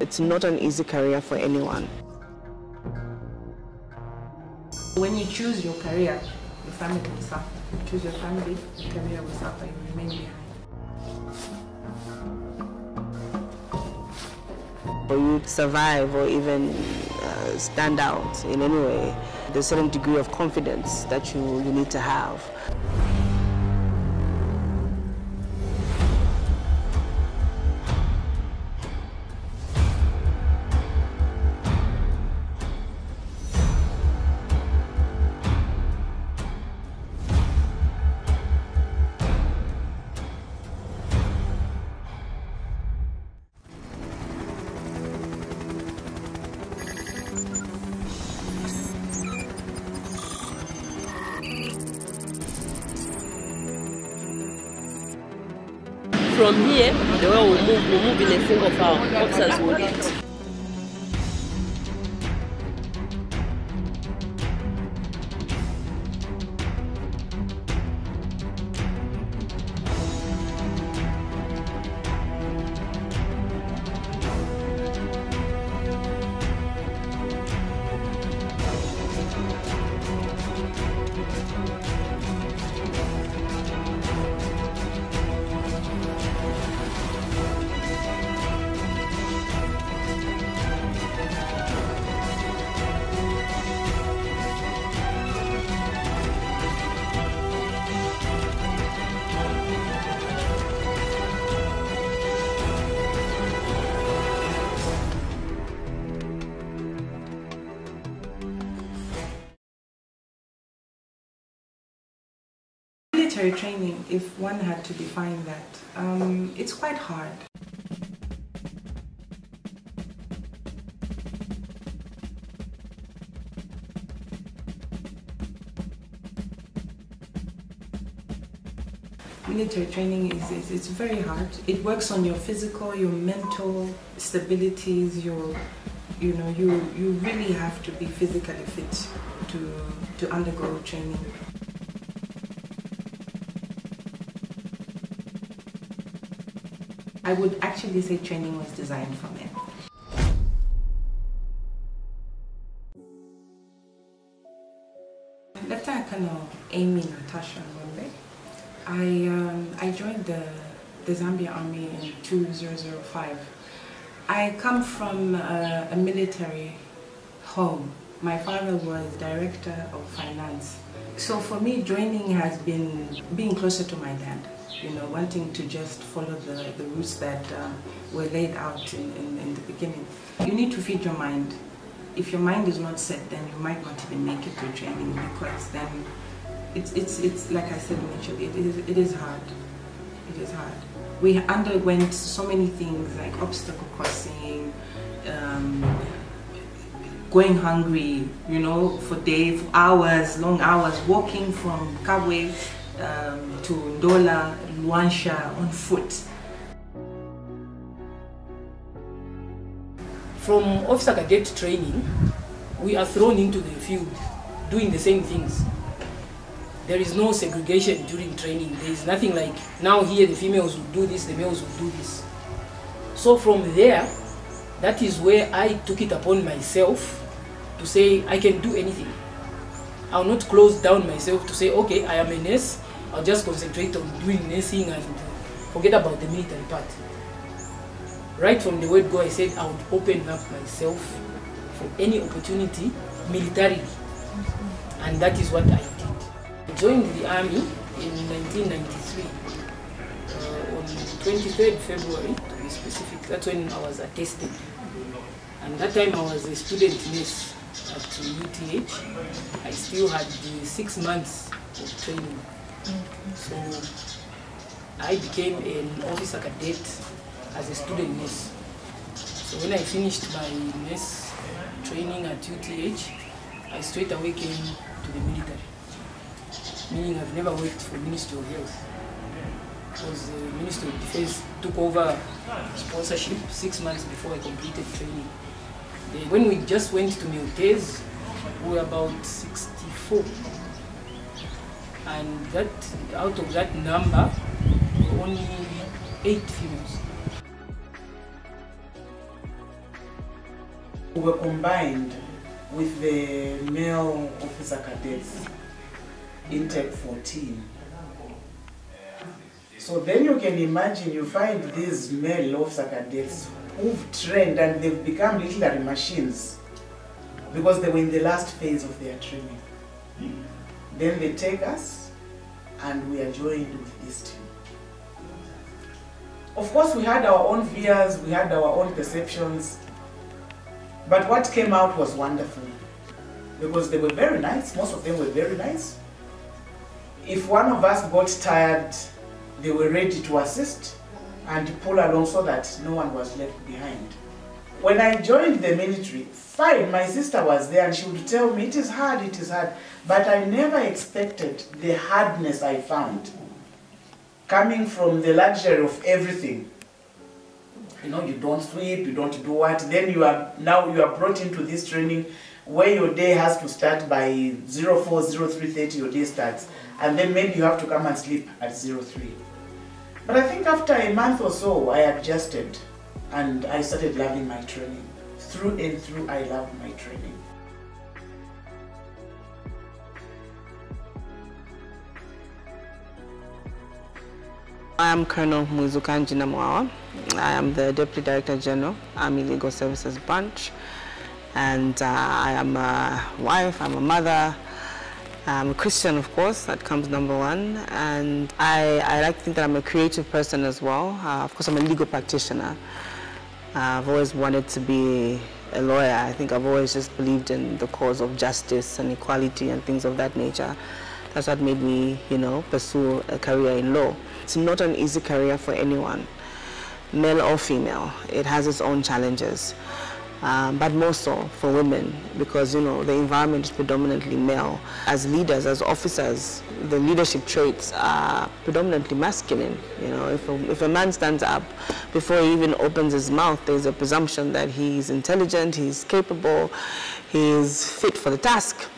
It's not an easy career for anyone. When you choose your career, your family will suffer. If you choose your family, your career will suffer. You remain behind. Or you survive or even stand out in any way. There's a certain degree of confidence that you need to have. From here, the way we'll move in a single file. Officers will eat. Training, if one had to define that, it's quite hard. Military training is very hard. It works on your physical, your mental stabilities, you really have to be physically fit to undergo training. I would actually say training was designed for men. Lieutenant Colonel Amy Natasha Zombe. I joined the Zambia Army in 2005. I come from a military home. My father was director of finance. So for me, joining has been being closer to my dad. You know, wanting to just follow the routes that were laid out in the beginning. You need to feed your mind. If your mind is not set, then you might not even make it to training, because then it's like I said initially, it is hard. It is hard. We underwent so many things like obstacle crossing, going hungry, you know, for hours, long hours, walking from Kabwe to Ndola, Luansha on foot. From officer cadet training, we are thrown into the field doing the same things. There is no segregation during training. There is nothing like, now here the females will do this, the males will do this. So from there, that is where I took it upon myself to say I can do anything. I'll not close down myself to say, okay, I am a nurse, I'll just concentrate on doing nursing and forget about the military part. Right from the word go, I said I would open up myself for any opportunity militarily. And that is what I did. I joined the Army in 1993. On 23rd February, to be specific, that's when I was attested. And that time I was a student nurse at UTH. I still had 6 months of training. So I became an officer cadet as a student nurse. So when I finished my nurse training at UTH, I straight away came to the military, meaning I've never worked for Ministry of Health. was the Ministry of Defense took over sponsorship 6 months before I completed training. When we just went to Miltez, we were about 64. And that, out of that number, only 8 females. We were combined with the male officer cadets, intake 14. So then you can imagine you find these male officer cadets who've trained and they've become literary machines because they were in the last phase of their training. Then they take us and we are joined with this team. Of course we had our own fears, we had our own perceptions, but what came out was wonderful because they were very nice, most of them were very nice. If one of us got tired, they were ready to assist and pull along so that no one was left behind. When I joined the military, fine, my sister was there and she would tell me, it is hard, but I never expected the hardness I found coming from the luxury of everything. You know, you don't sleep, you don't do what, then you are, now you are brought into this training where your day has to start by 04, 03:30, your day starts, and then maybe you have to come and sleep at 03. But I think after a month or so, I adjusted and I started loving my training. Through and through, I loved my training. I am Colonel Muzukanji Namwao. I am the Deputy Director General, Army Legal Services Branch. And I am a wife, I'm a mother. I'm a Christian, of course, that comes number one, and I like to think that I'm a creative person as well. Of course, I'm a legal practitioner. I've always wanted to be a lawyer. I think I've always just believed in the cause of justice and equality and things of that nature. That's what made me, you know, pursue a career in law. It's not an easy career for anyone, male or female. It has its own challenges. But more so for women because, you know, the environment is predominantly male. As leaders, as officers, the leadership traits are predominantly masculine. You know, if a man stands up, before he even opens his mouth, there's a presumption that he's intelligent, he's capable, he's fit for the task.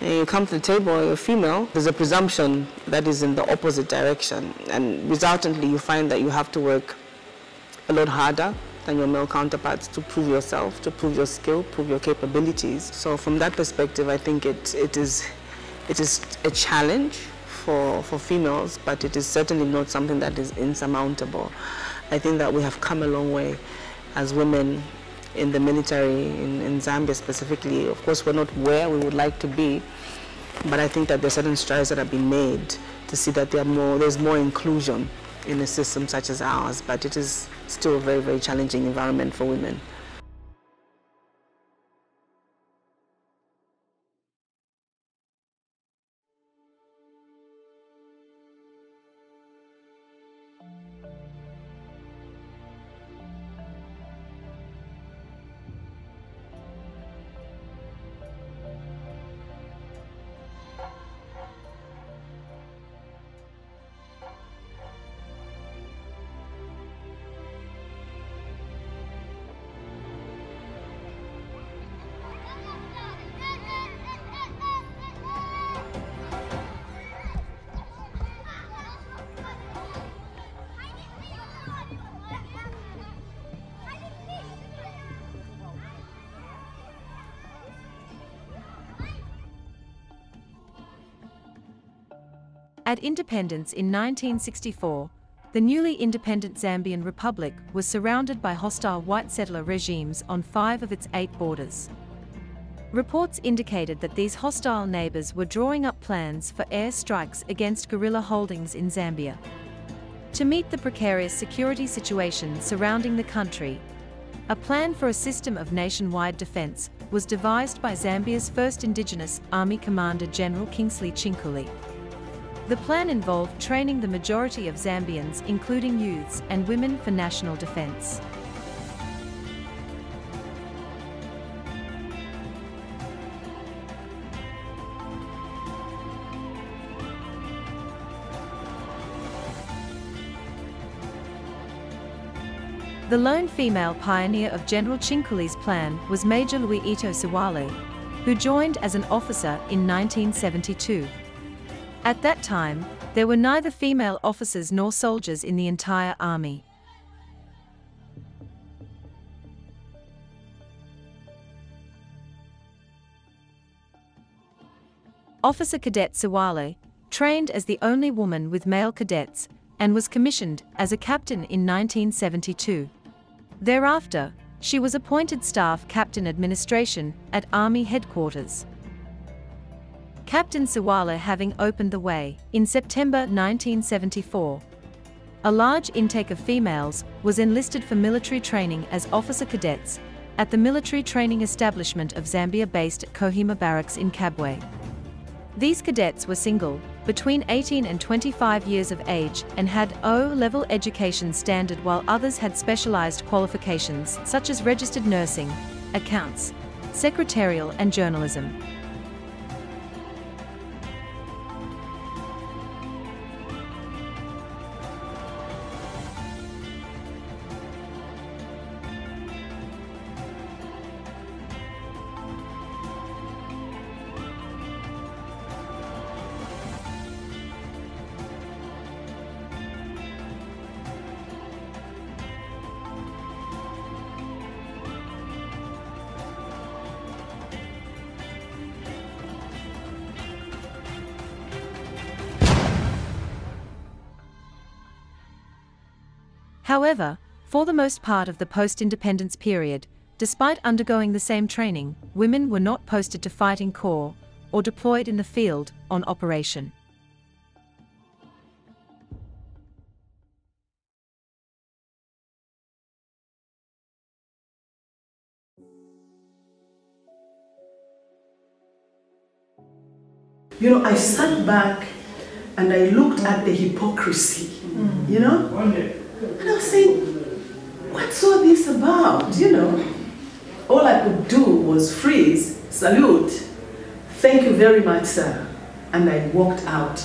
And you come to the table, you're female, there's a presumption that is in the opposite direction. And resultantly, you find that you have to work a lot harder than your male counterparts to prove yourself, to prove your skill, prove your capabilities. So from that perspective, I think it is a challenge for females, but it is certainly not something that is insurmountable. I think that we have come a long way as women in the military, in Zambia specifically. Of course, we're not where we would like to be, but I think that there are certain strides that have been made to see that there's more inclusion in a system such as ours, but it is still a very, very challenging environment for women. At independence in 1964, the newly independent Zambian Republic was surrounded by hostile white settler regimes on 5 of its 8 borders. Reports indicated that these hostile neighbors were drawing up plans for air strikes against guerrilla holdings in Zambia. To meet the precarious security situation surrounding the country, a plan for a system of nationwide defense was devised by Zambia's first indigenous Army Commander General Kingsley Chinkuli. The plan involved training the majority of Zambians, including youths and women, for national defense. The lone female pioneer of General Chinkuli's plan was Major Louis Ito Siwale, who joined as an officer in 1972. At that time, there were neither female officers nor soldiers in the entire army. Officer Cadet Siwale trained as the only woman with male cadets and was commissioned as a captain in 1972. Thereafter, she was appointed Staff Captain Administration at Army Headquarters. Captain Siwale having opened the way, in September 1974, a large intake of females was enlisted for military training as officer cadets at the military training establishment of Zambia based at Kohima Barracks in Kabwe. These cadets were single, between 18 and 25 years of age, and had O-level education standard, while others had specialized qualifications such as registered nursing, accounts, secretarial and journalism. However, for the most part of the post-independence period, despite undergoing the same training, women were not posted to fighting corps or deployed in the field on operation. You know, I sat back and I looked at the hypocrisy, you know? And I was saying, what's all this about, you know? All I could do was freeze, salute, thank you very much, sir. And I walked out,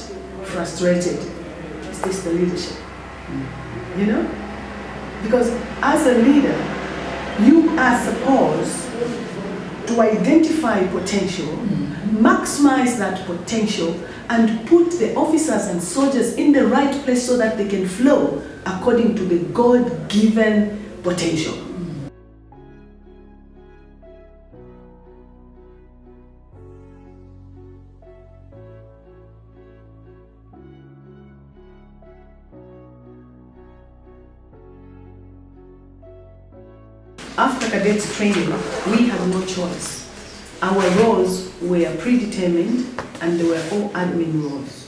frustrated. Is this the leadership, you know? Because as a leader, you are supposed to identify potential, maximize that potential, and put the officers and soldiers in the right place so that they can flow according to the God-given potential. After cadets training, we had no choice. Our roles were predetermined, and they were all admin roles.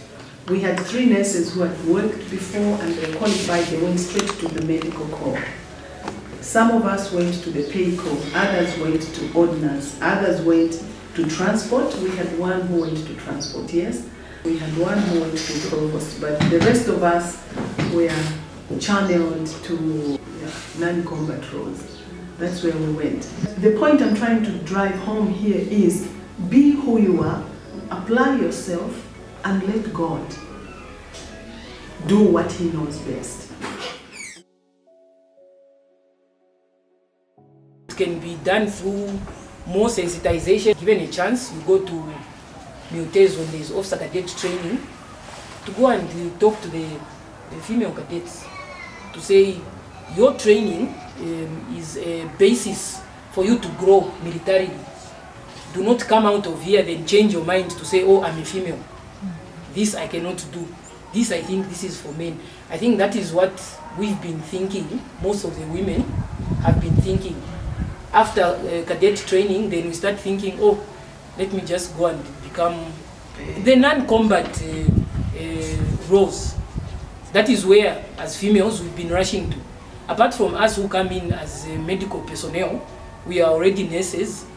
We had three nurses who had worked before and they qualified, they went straight to the medical corps. Some of us went to the pay corps, others went to ordnance, others went to transport. We had one who went to transport, yes. We had one who went to provost, but the rest of us were channeled to non-combat roles. That's where we went. The point I'm trying to drive home here is be who you are, apply yourself, and let God do what He knows best. It can be done through more sensitization. Given a chance, you go to Miltez when there's officer cadet training to go and talk to the female cadets to say your training is a basis for you to grow militarily. Do not come out of here then change your mind to say, oh, I'm a female. This I cannot do. This I think this is for men. I think that is what we've been thinking. Most of the women have been thinking. After cadet training, then we start thinking, oh, let me just go and become the non-combat roles. That is where, as females, we've been rushing to. Apart from us who come in as medical personnel, we are already nurses.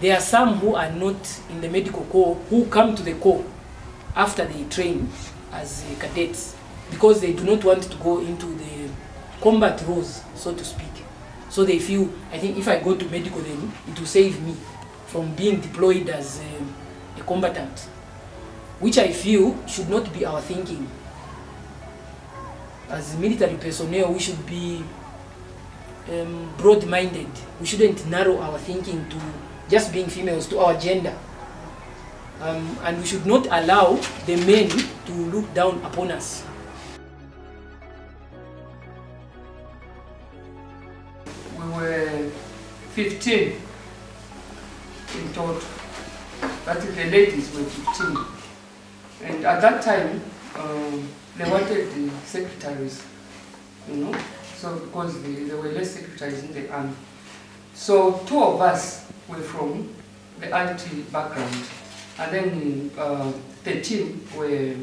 There are some who are not in the medical corps who come to the corps after they train as cadets because they do not want to go into the combat roles, so to speak. So they feel, I think if I go to medical then it will save me from being deployed as a combatant, which I feel should not be our thinking. As military personnel, we should be broad-minded. We shouldn't narrow our thinking to just being females, to our gender. And we should not allow the men to look down upon us. We were 15 in total, but the ladies were 15. And at that time, they wanted the secretaries, you know, so because there were less secretaries in the army. So two of us were from the IT background, and then 13 were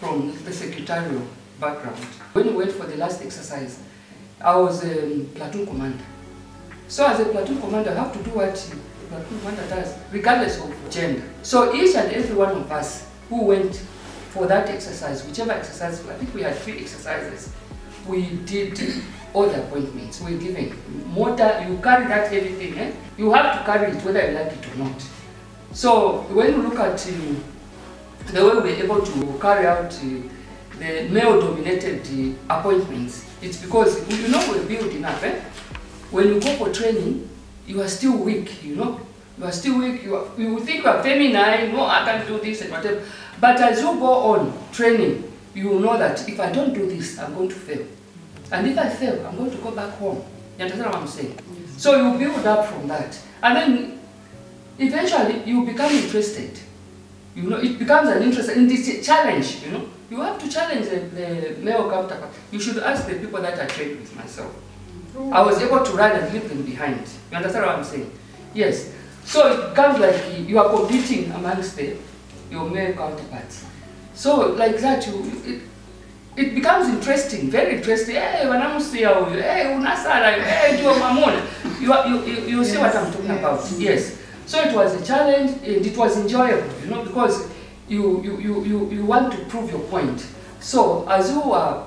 from the secretarial background. When we went for the last exercise, I was a platoon commander. So as a platoon commander, I have to do what the platoon commander does, regardless of gender. So each and every one of us who went for that exercise, whichever exercise, I think we had 3 exercises, we did all the appointments we were given. Mortar, you carry that heavy thing, eh? You have to carry it whether you like it or not. So when you look at the way we're able to carry out the male-dominated appointments, it's because, you know, we're building up, eh? When you go for training, you are still weak, you know? You are still weak, you think you are feminine, no, I can't do this and whatever. But as you go on training, you will know that if I don't do this, I'm going to fail. And if I fail, I'm going to go back home. You understand what I'm saying? Yes. So you build up from that. And then eventually you become interested. You know, it becomes an interest in this challenge, you know. You have to challenge the male counterpart. You should ask the people that I trained with myself. I was able to run and leave them behind. You understand what I'm saying? Yes. So it becomes like you are competing amongst your male counterparts. So like that, it becomes interesting, very interesting. Hey, when I see how you, hey, unasara, hey, do mamona. You see what I'm talking about? Yes. So it was a challenge, and it was enjoyable, you know, because you want to prove your point. So as you are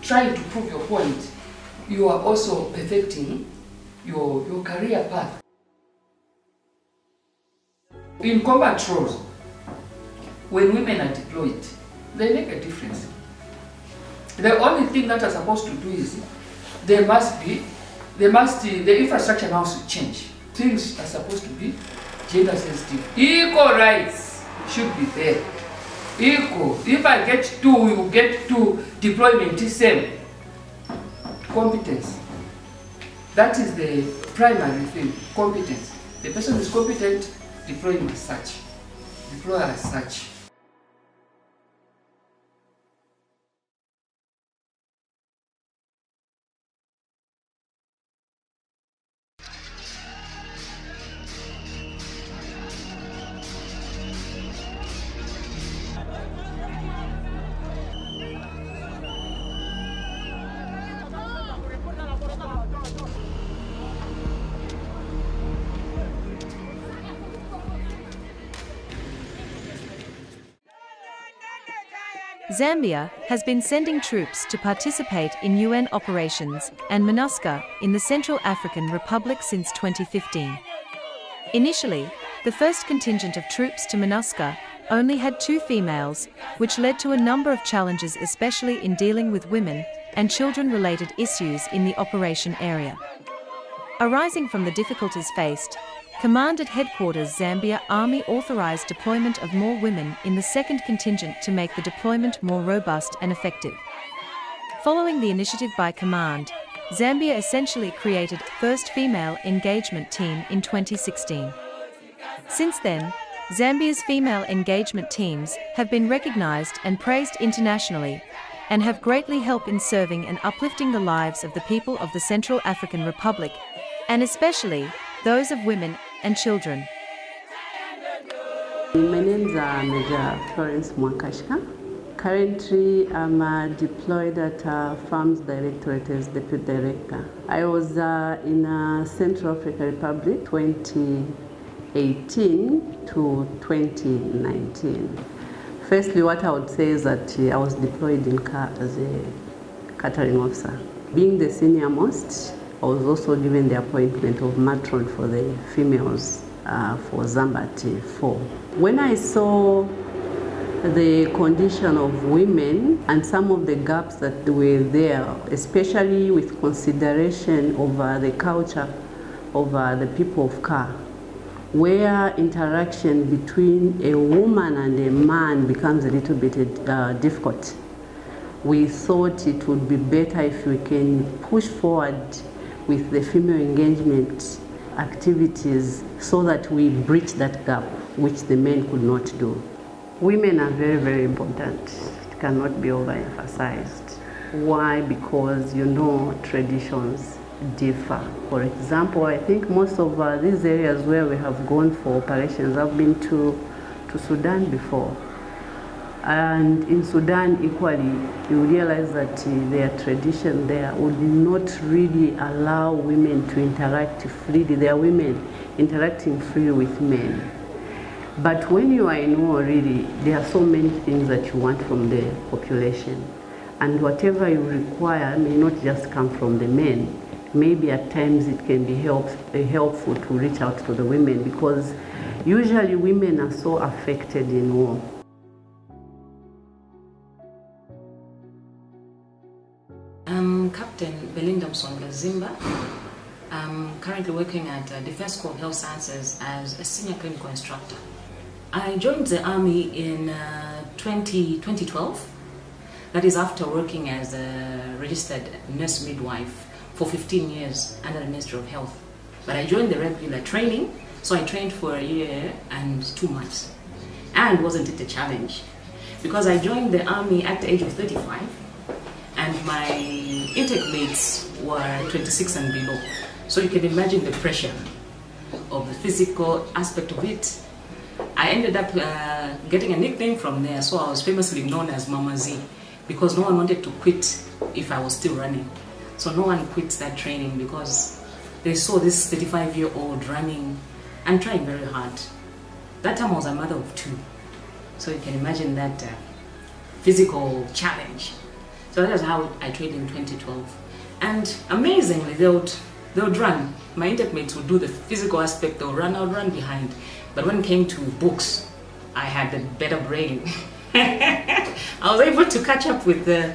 trying to prove your point, you are also perfecting your career path. In combat roles, when women are deployed, they make a difference. The only thing that are supposed to do is the infrastructure now should change. Things are supposed to be gender sensitive. Equal rights should be there. Equal. If I get 2, you get 2. Deployment is same. Competence. That is the primary thing. Competence. The person is competent. Deploy him as such. Deploy as such. Zambia has been sending troops to participate in UN operations and MINUSCA in the Central African Republic since 2015. Initially, the first contingent of troops to MINUSCA only had 2 females, which led to a number of challenges, especially in dealing with women and children-related issues in the operation area. Arising from the difficulties faced, Command at Headquarters Zambia Army authorized deployment of more women in the 2nd contingent to make the deployment more robust and effective. Following the initiative by Command, Zambia essentially created first female engagement team in 2016. Since then, Zambia's female engagement teams have been recognized and praised internationally, and have greatly helped in serving and uplifting the lives of the people of the Central African Republic, and especially those of women and children. My name is Major Florence Mwankashka. Currently, I'm deployed at Farms Directorate as Deputy Director. I was in Central African Republic 2018 to 2019. Firstly, what I would say is that I was deployed in as a catering officer. Being the senior most, I was also given the appointment of matron for the females for Zambati 4. When I saw the condition of women and some of the gaps that were there, especially with consideration over the culture of the people of Ka, where interaction between a woman and a man becomes a little bit difficult. We thought it would be better if we can push forward with the female engagement activities so that we bridge that gap, which the men could not do. Women are very, very important. It cannot be overemphasized. Why? Because, you know, traditions differ. For example, I think most of these areas where we have gone for operations, I've been to Sudan before. And in Sudan, equally, you realize that their tradition there would not really allow women to interact freely. There are women interacting freely with men. But when you are in war, really, there are so many things that you want from the population. And whatever you require may not just come from the men. Maybe at times it can be helpful to reach out to the women, because usually women are so affected in war. Captain Linda Mson-Zimba. I'm currently working at Defense School of Health Sciences as a senior clinical instructor. I joined the Army in 2012. That is after working as a registered nurse midwife for 15 years under the Ministry of Health. But I joined the regular training, so I trained for a year and 2 months. And wasn't it a challenge? Because I joined the Army at the age of 35, and my intake mates were 26 and below, so you can imagine the pressure of the physical aspect of it. I ended up getting a nickname from there, so I was famously known as Mama Z, because no one wanted to quit if I was still running. So no one quits that training because they saw this 35-year-old running and trying very hard. That time I was a mother of 2, so you can imagine that physical challenge. So that is how I trained in 2012. And amazingly, they would run. My intake mates would do the physical aspect, they would run, I would run behind. But when it came to books, I had the better brain. I was able to catch up with the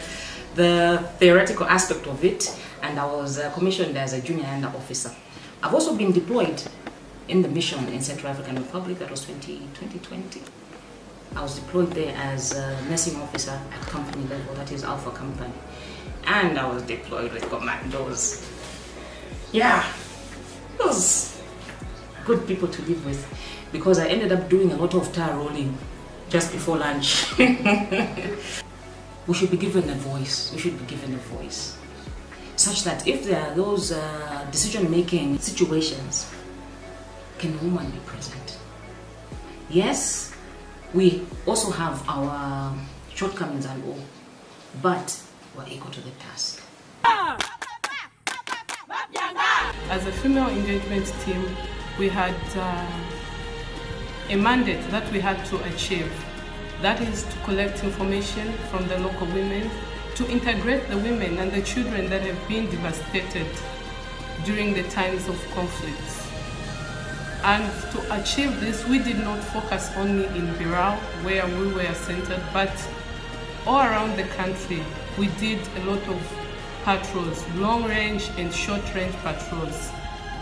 theoretical aspect of it, and I was commissioned as a junior under officer. I've also been deployed in the mission in Central African Republic, that was 2020. I was deployed there as a nursing officer at company level, that is Alpha Company. And I was deployed with commandos. Yeah, those good people to live with, because I ended up doing a lot of tire rolling just before lunch. We should be given a voice, such that if there are those decision-making situations, can women be present? Yes. We also have our shortcomings and all, but we're equal to the task. As a female engagement team, we had a mandate that we had to achieve. That is to collect information from the local women, to integrate the women and the children that have been devastated during the times of conflicts. And to achieve this, we did not focus only in Birao, where we were centered, but all around the country. We did a lot of patrols, long-range and short-range patrols.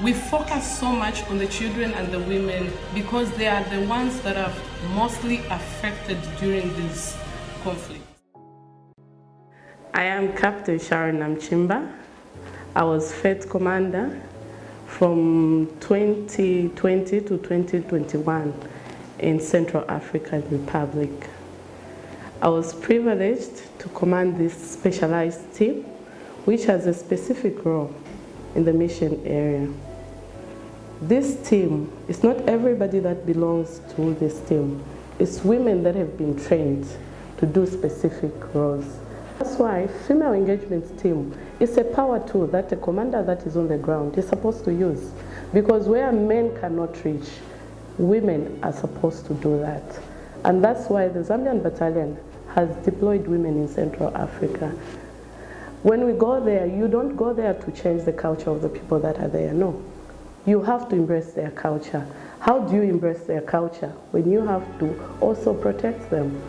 We focus so much on the children and the women because they are the ones that are mostly affected during this conflict. I am Captain Sharon Amchimba. I was Fed Commander from 2020 to 2021 in Central African Republic. I was privileged to command this specialized team, which has a specific role in the mission area. This team, it's not everybody that belongs to this team. It's women that have been trained to do specific roles. That's why female engagement team is a power tool that a commander that is on the ground is supposed to use. Because where men cannot reach, women are supposed to do that. And that's why the Zambian Battalion has deployed women in Central Africa. When we go there, you don't go there to change the culture of the people that are there, no. You have to embrace their culture. How do you embrace their culture? When you have to also protect them.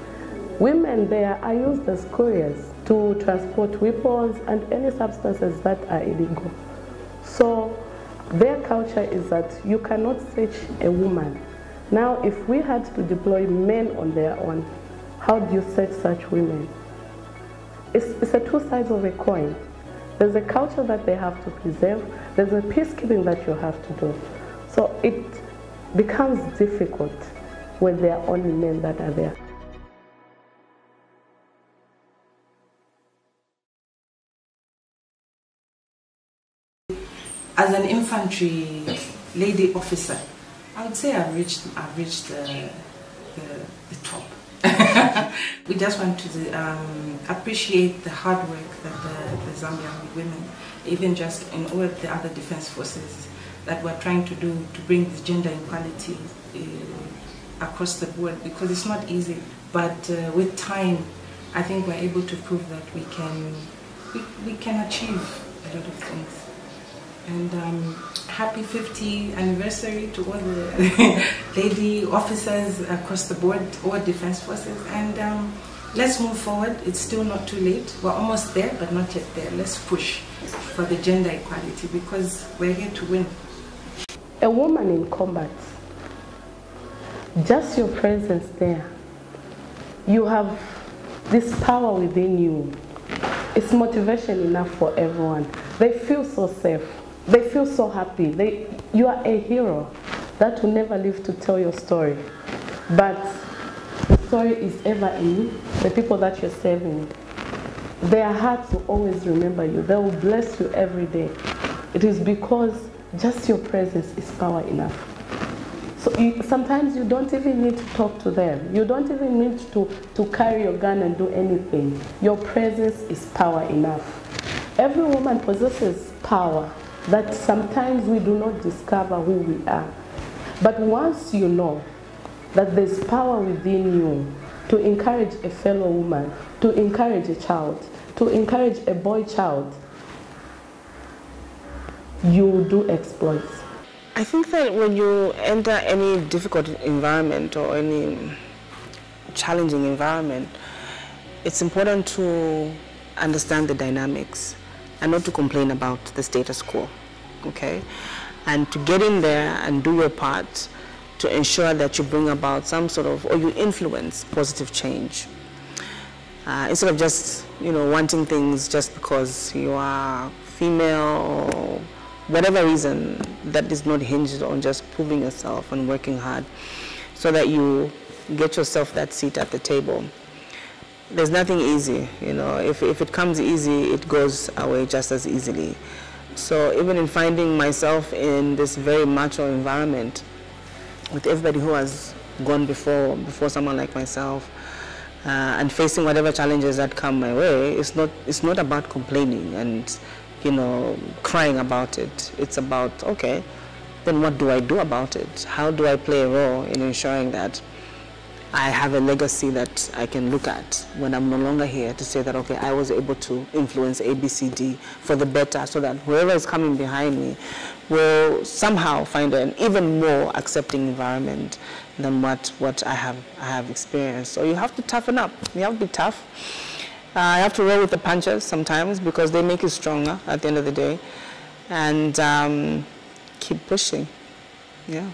Women there are used as couriers to transport weapons and any substances that are illegal. So their culture is that you cannot search a woman. Now, if we had to deploy men on their own, how do you search such women? It's a two sides of a coin. There's a culture that they have to preserve. There's a peacekeeping that you have to do. So it becomes difficult when there are only men that are there. As an infantry lady officer, I would say I've reached the top. We just want to appreciate the hard work that the Zambian women, even just in all the other defense forces, that we're trying to do to bring this gender equality across the board, because it's not easy. But with time, I think we're able to prove that we can achieve a lot of things. And happy 50th anniversary to all the lady officers across the board, all defense forces. And let's move forward. It's still not too late. We're almost there, but not yet there. Let's push for the gender equality, because we're here to win. A woman in combat, just your presence there, you have this power within you. It's motivation enough for everyone. They feel so safe. They feel so happy. You are a hero that will never live to tell your story. But the story is ever in you, the people that you're serving. Their hearts will always remember you. They will bless you every day. It is because just your presence is power enough. So sometimes you don't even need to talk to them. You don't even need to carry your gun and do anything. Your presence is power enough. Every woman possesses power that sometimes we do not discover who we are. But once you know that there's power within you to encourage a fellow woman, to encourage a child, to encourage a boy child, you do exploits. I think that when you enter any difficult environment or any challenging environment, it's important to understand the dynamics and not to complain about the status quo, okay? And to get in there and do your part to ensure that you bring about some sort of, or you influence positive change. Instead of just, you know, wanting things just because you are female or whatever reason, that is not hinged on just proving yourself and working hard so that you get yourself that seat at the table. There's nothing easy, you know. If it comes easy, it goes away just as easily. So even in finding myself in this very macho environment with everybody who has gone before someone like myself, and facing whatever challenges that come my way, it's not about complaining and, you know, crying about it. It's about, okay, then what do I do about it? How do I play a role in ensuring that I have a legacy that I can look at when I'm no longer here, to say that, okay, I was able to influence A, B, C, D for the better, so that whoever is coming behind me will somehow find an even more accepting environment than what I have experienced. So you have to toughen up. You have to be tough. I have to roll with the punches sometimes, because they make you stronger at the end of the day. And keep pushing. Yeah.